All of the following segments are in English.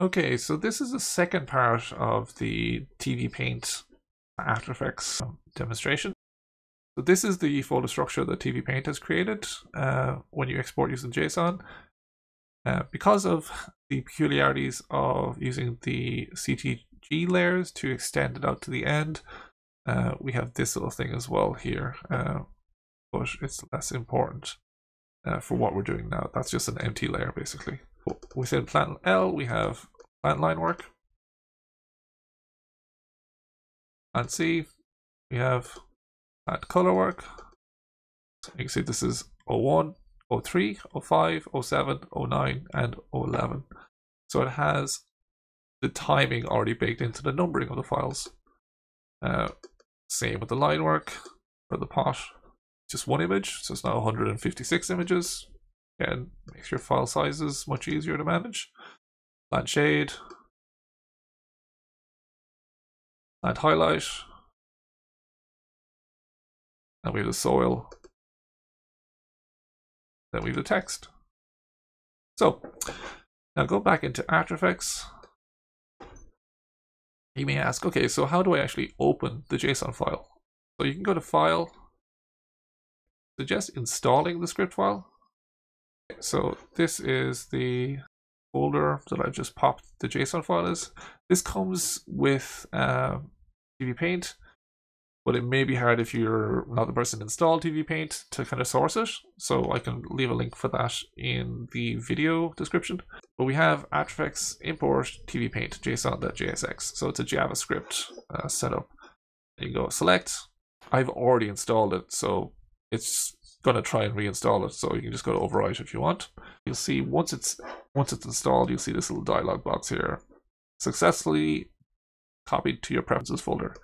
Okay, so this is the second part of the TV Paint After Effects demonstration. So this is the folder structure that TV Paint has created when you export using JSON. Because of the peculiarities of using the CTG layers to extend it out to the end, we have this little thing as well here, but it's less important for what we're doing now. That's just an empty layer basically. Within Plant L, we have Plant Line Work. Plant C, we have Plant Color Work. So you can see this is 01, 03, 05, 07, 09, and 011. So it has the timing already baked into the numbering of the files. Same with the line work for the pot. Just one image, so it's now 156 images. Again, makes your file sizes much easier to manage. Plant shade, plant highlight, and we have the soil. Then we have the text. So now go back into After Effects. You may ask, okay, so how do I actually open the JSON file? So you can go to File, suggest installing the script file. So this is the folder that I've just popped the JSON file is. This comes with TV Paint, but it may be hard if you're not the person to install TV Paint to kind of source it. So I can leave a link for that in the video description. But we have AtrFX import TV Paint JSON.jsx. So it's a JavaScript setup. You go select. I've already installed it, so it's going to try and reinstall it. So you can just go to overwrite if you want. You'll see once it's installed, you'll see this little dialog box here. Successfully copied to your preferences folder.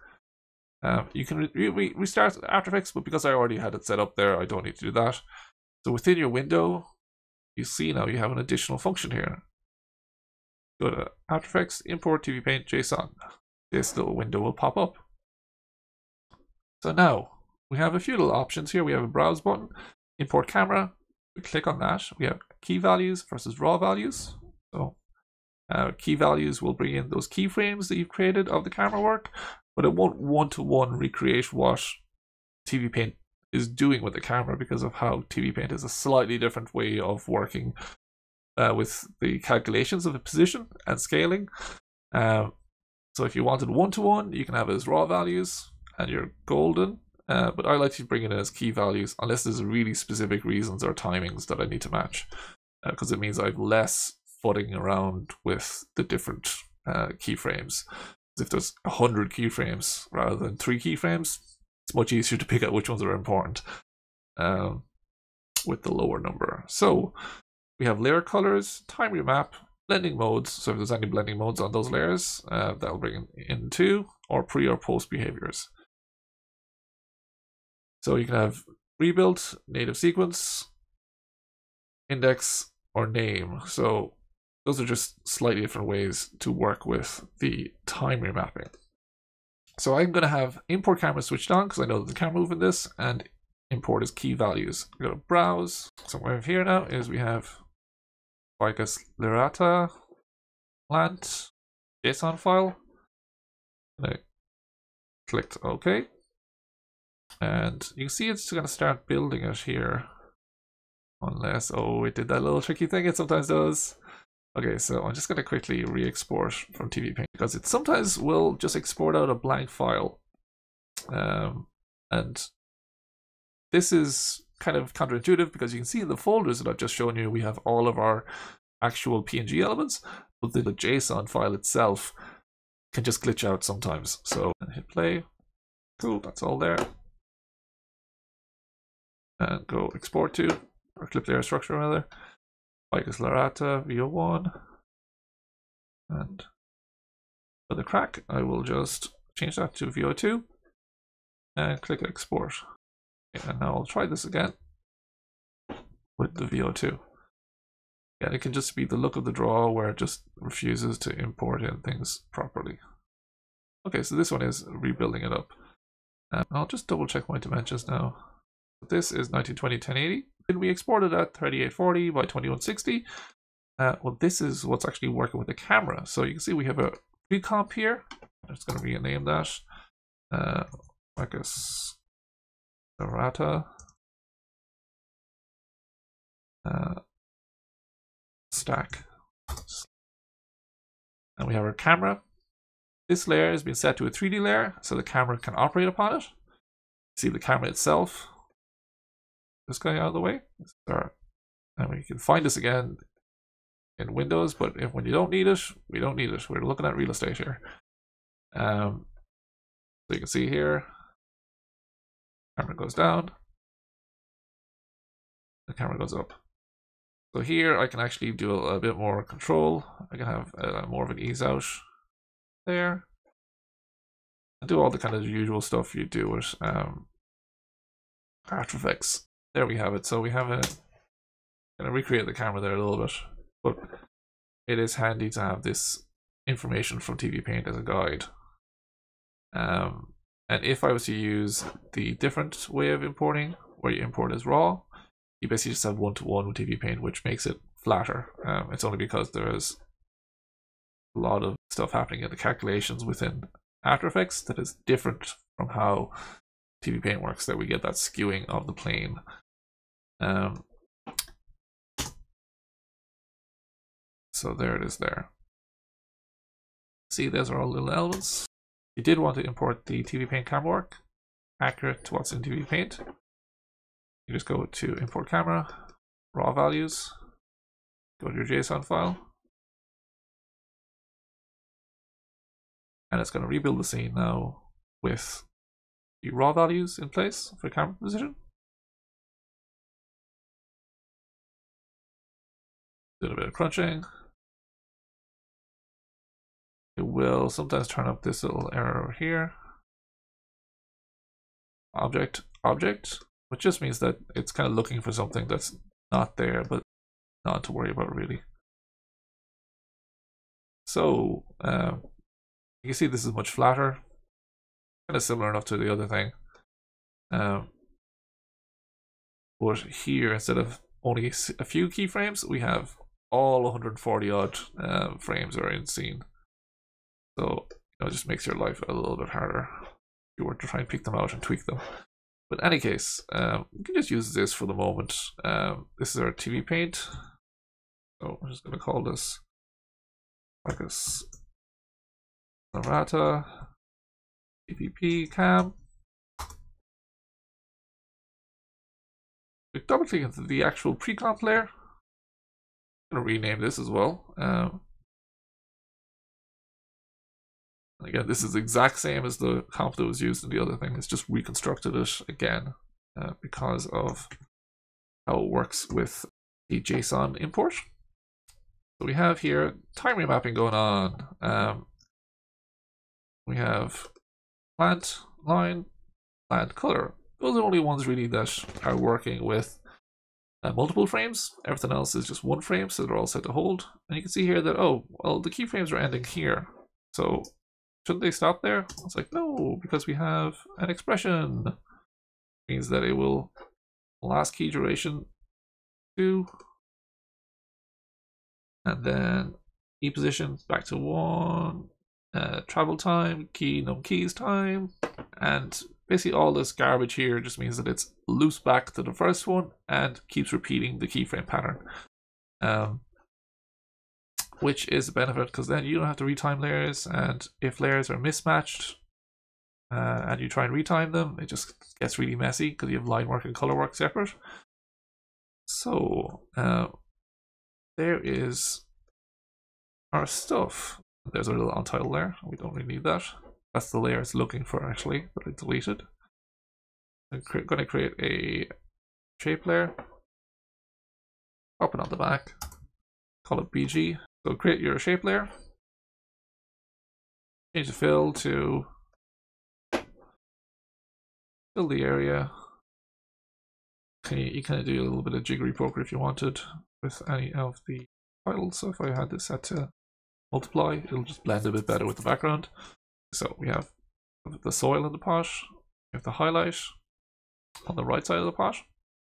You can restart After Effects, but because I already had it set up there, I don't need to do that. So within your window, you see now you have an additional function here. Go to After Effects, import TV Paint JSON. This little window will pop up. So now we have a few little options here. We have a browse button, import camera. We click on that. We have key values versus raw values. So key values will bring in those keyframes that you've created of the camera work, but it won't one-to-one recreate what TV Paint is doing with the camera because of how TV Paint is a slightly different way of working with the calculations of the position and scaling. So if you wanted one-to-one, you can have it as raw values and you're golden, but I like to bring it in as key values unless there's really specific reasons or timings that I need to match, because it means I have less footing around with the different keyframes. If there's 100 keyframes rather than 3 keyframes, it's much easier to pick out which ones are important with the lower number. So we have layer colors, time remap, blending modes. So if there's any blending modes on those layers, that'll bring in too, or pre or post behaviors. So you can have rebuild, native sequence, index, or name. So those are just slightly different ways to work with the time remapping. So I'm going to have import camera switched on because I know that the camera move in this, and import is key values. I'm going to browse. So what we have here now is we have Ficus Lyrata plant JSON file. And I clicked OK. And you can see it's going to start building it here. Unless, oh, it did that little tricky thing it sometimes does. Okay, so I'm just going to quickly re-export from TV Paint because it sometimes will just export out a blank file. And this is kind of counterintuitive because you can see in the folders that I've just shown you, we have all of our actual PNG elements, but the JSON file itself can just glitch out sometimes. So hit play. Cool, that's all there. And go export to, or clip layer structure rather. Ficus Lyrata, VO1, and for the crack, I will just change that to VO2 and click export. And now I'll try this again with the VO2. Yeah, it can just be the look of the draw where it just refuses to import in things properly. Okay, so this one is rebuilding it up. And I'll just double check my dimensions now. This is 1920x1080. We exported at 3840 by 2160. Well, this is what's actually working with the camera. So you can see we have a pre-comp here. I'm just going to rename that Ficus Lyrata. Stack. And we have our camera. This layer has been set to a 3D layer, so the camera can operate upon it. See the camera itself. Just going out of the way. And we can find this again in Windows, but if when you don't need it, we don't need it. We're looking at real estate here. So you can see here, camera goes down, the camera goes up. So here I can actually do a bit more control. I can have more of an ease out there. And do all the kind of usual stuff you do with After Effects. There we have it. So we have a, gonna recreate the camera there a little bit, but it is handy to have this information from TV Paint as a guide. And if I was to use the different way of importing, where you import as raw, you basically just have one-to-one with TV Paint, which makes it flatter. It's only because there is a lot of stuff happening in the calculations within After Effects that is different from how TV Paint works, that we get that skewing of the plane. So there it is there. See, those are all little elements. If you did want to import the TV Paint camera work, accurate to what's in TV Paint, you just go to import camera, raw values, go to your JSON file, and it's going to rebuild the scene now with the raw values in place for camera position. Do a bit of crunching. It will sometimes turn up this little error over here. Object. Which just means that it's kind of looking for something that's not there, but not to worry about really. So you can see this is much flatter, kind of similar enough to the other thing. But here, instead of only a few keyframes, we have all 140 odd frames are in scene. So it just makes your life a little bit harder if you were to try and pick them out and tweak them. But in any case, we can just use this for the moment. This is our TV Paint. So I'm just going to call this Ficus Lyrata TVP Cam. We double click into the actual pre-comp layer. I'm going to rename this as well. Again, this is the exact same as the comp that was used in the other thing. It's just reconstructed it again because of how it works with the JSON import. So we have here time remapping going on. We have plant line, plant color. Those are the only ones really that are working with multiple frames. Everything else is just one frame, so they're all set to hold. And you can see here that, oh, well, the keyframes are ending here. So shouldn't they stop there? It's like, no, because we have an expression. It means that it will last key duration 2. And then key position back to 1. Travel time, key, no keys time. And basically all this garbage here just means that it's loose back to the first one and keeps repeating the keyframe pattern. Which is a benefit, because then you don't have to retime layers, and if layers are mismatched and you try and retime them, it just gets really messy because you have line work and color work separate. So there is our stuff. There's a little untitled layer. We don't really need that. That's the layer it's looking for actually, but I deleted. I'm going to create a shape layer. Pop it on the back. Call it BG. So create your shape layer, change the fill to fill the area. You kind of do a little bit of jiggery poker if you wanted with any of the titles. So if I had this set to multiply, it'll just blend a bit better with the background. So we have the soil in the pot, we have the highlight on the right side of the pot,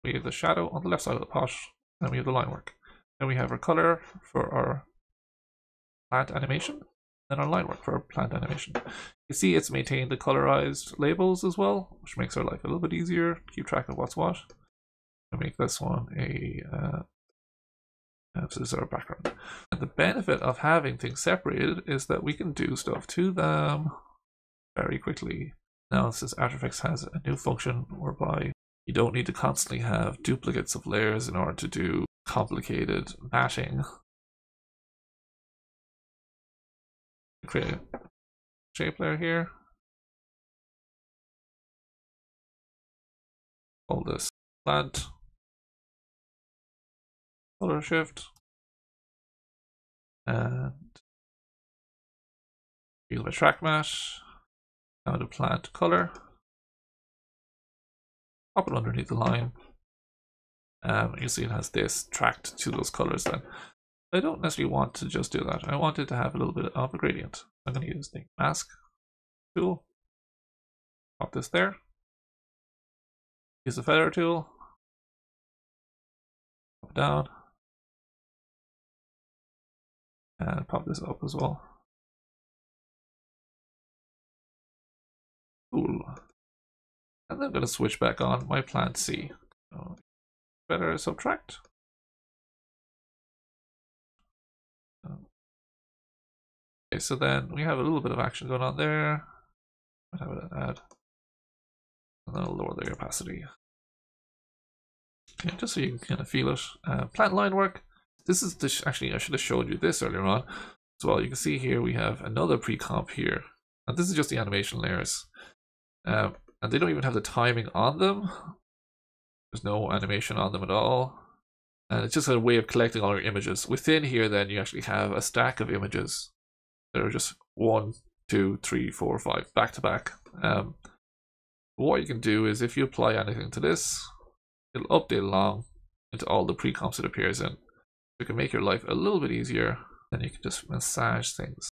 we have the shadow on the left side of the pot, and we have the line work. Then we have our color for our plant animation, and our line work for our plant animation. You see it's maintained the colorized labels as well, which makes our life a little bit easier to keep track of what's what. I'll make this one a so this is our background. And the benefit of having things separated is that we can do stuff to them very quickly. Now, since AtrFX has a new function whereby you don't need to constantly have duplicates of layers in order to do complicated matching. Create a shape layer here. Call this plant. Color shift. And use my track mesh. Now to plant color. Pop it underneath the line. You see it has this tracked to those colors then. I don't necessarily want to just do that. I want it to have a little bit of a gradient. I'm going to use the mask tool. Pop this there. Use the feather tool. Pop down. And pop this up as well. Cool. And I'm going to switch back on my plant C. So better subtract. Okay, so then we have a little bit of action going on there. I'd have it add. And that'll lower the opacity. Okay, just so you can kind of feel it. Plant line work. This is the, actually, I should have showed you this earlier on as well. You can see here we have another pre-comp here. And this is just the animation layers. And they don't even have the timing on them. There's no animation on them at all. And it's just a way of collecting all your images. Within here, then, you actually have a stack of images. There are just 1, 2, 3, 4, 5, back to back. What you can do is if you apply anything to this, it'll update along into all the pre-comps it appears in. You can make your life a little bit easier, and you can just massage things.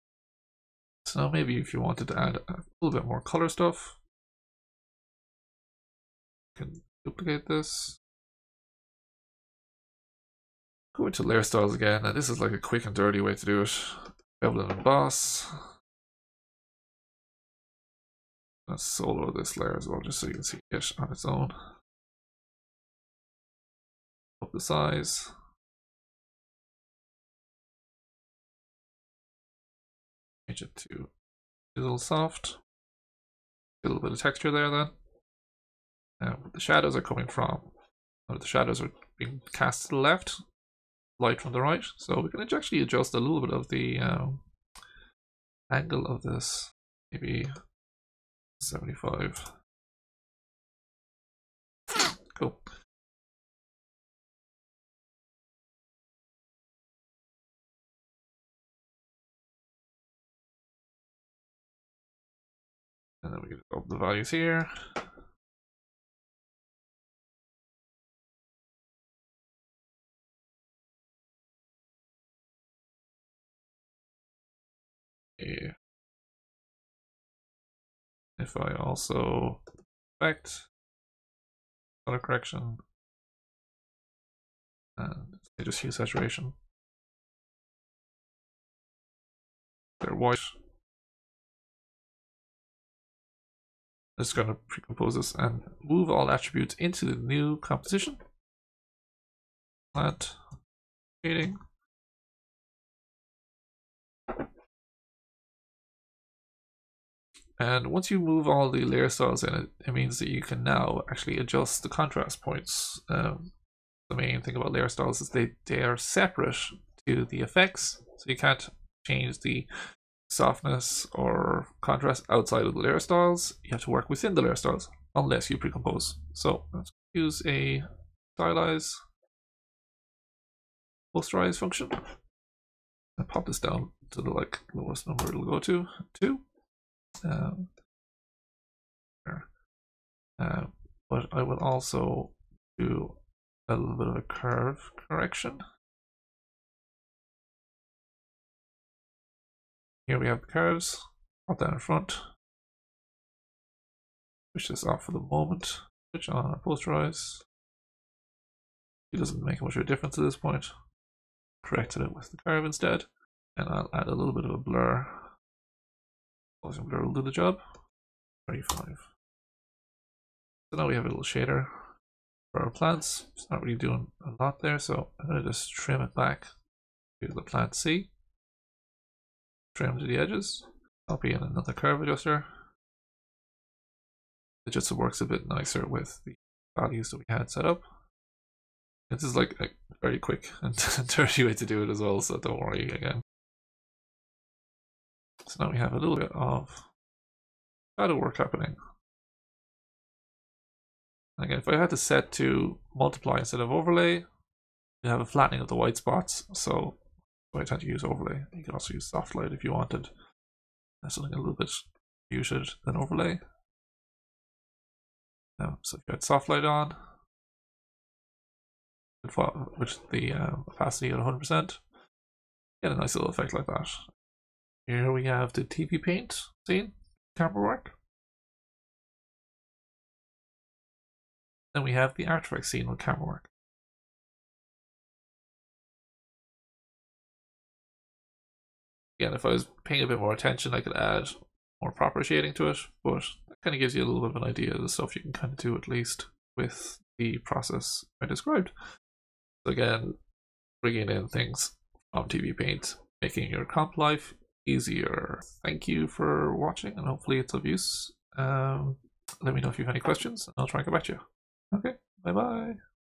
So now maybe if you wanted to add a little bit more color stuff, can duplicate this. Go into layer styles again, and this is like a quick and dirty way to do it. Bevel and emboss. Let's solo this layer as well, just so you can see it on its own. Up the size. Change it to drizzle soft. A little bit of texture there then. Where the shadows are coming from, or the shadows are being cast to the left, light from the right, so we can actually adjust a little bit of the angle of this, maybe 75. Cool. And then we can up the values here. If I also affect color correction and just hue saturation, they're white. I'm just going to pre-compose this and move all attributes into the new composition. Plant shading. And once you move all the layer styles in, it means that you can now actually adjust the contrast points. The main thing about layer styles is they are separate to the effects, so you can't change the softness or contrast outside of the layer styles. You have to work within the layer styles unless you pre-compose. So let's use a stylize posterize function. I'll pop this down to the like lowest number it'll go to, 2. But I will also do a little bit of a curve correction. Here we have the curves. Pop that in front. Switch this off for the moment. Switch on posterize. It doesn't make much of a difference at this point. corrected it with the curve instead, and I'll add a little bit of a blur. Gaussian blur will do the job. 35. So now we have a little shader for our plants. It's not really doing a lot there, so I'm going to just trim it back to the plant C. Trim to the edges. Copy in another curve adjuster. It just works a bit nicer with the values that we had set up. This is like a very quick and dirty way to do it as well, so don't worry again. So now we have a little bit of shadow work happening. Again, if I had to set to multiply instead of overlay, you have a flattening of the white spots, so I tend to use overlay. You can also use soft light if you wanted. That's something a little bit muted than overlay. So if you had soft light on, with the opacity at 100%, get a nice little effect like that. Here we have the TV Paint scene, camera work. Then we have the AtrFX scene with camera work. Again, if I was paying a bit more attention, I could add more proper shading to it, but that kind of gives you a little bit of an idea of the stuff you can kind of do, at least with the process I described. So again, bringing in things on TV Paint, making your comp life easier. Thank you for watching, and hopefully it's of use. Let me know if you have any questions, and I'll try and get back to you. Okay, bye-bye.